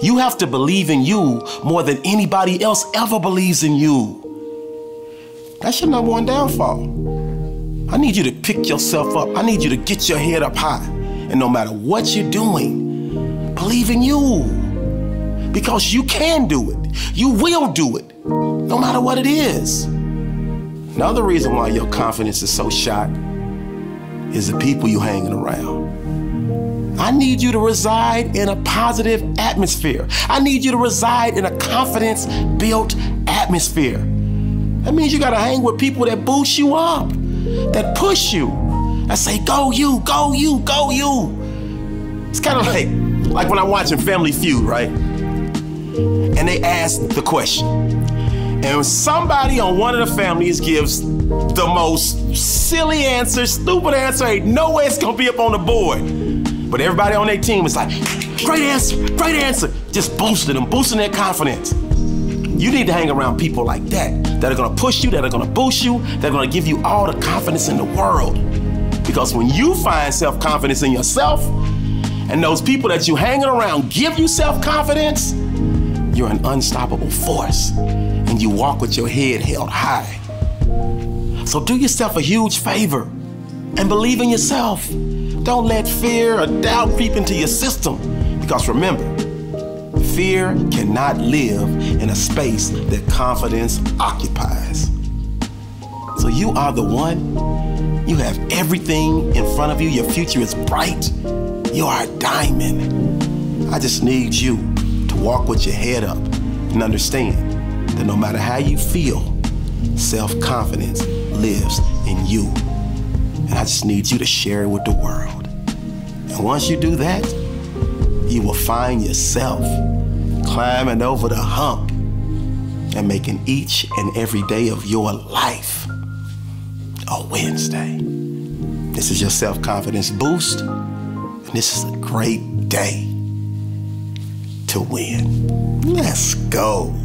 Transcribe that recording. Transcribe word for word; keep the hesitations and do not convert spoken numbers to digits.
You have to believe in you more than anybody else ever believes in you. That's your number one downfall. I need you to pick yourself up. I need you to get your head up high. And no matter what you're doing, believe in you. Because you can do it. You will do it, no matter what it is. Another reason why your confidence is so shot is the people you're hanging around. I need you to reside in a positive atmosphere. I need you to reside in a confidence-built atmosphere. That means you gotta hang with people that boost you up, that push you, that say, go you, go you, go you. It's kinda like, like when I'm watching Family Feud, right? And they ask the question. And somebody on one of the families gives the most silly answer, stupid answer, ain't no way it's gonna be up on the board. But everybody on their team is like, great answer, great answer. Just boosting them, boosting their confidence. You need to hang around people like that, that are gonna push you, that are gonna boost you, that are gonna give you all the confidence in the world. Because when you find self-confidence in yourself, and those people that you hanging around give you self-confidence, you're an unstoppable force, and you walk with your head held high. So do yourself a huge favor and believe in yourself. Don't let fear or doubt creep into your system, because remember, fear cannot live in a space that confidence occupies. So you are the one. You have everything in front of you. Your future is bright. You are a diamond. I just need you to walk with your head up and understand that no matter how you feel, self-confidence lives in you. And I just need you to share it with the world. And once you do that, you will find yourself climbing over the hump and making each and every day of your life a Wednesday. This is your self-confidence boost, and this is a great day to win. Let's go.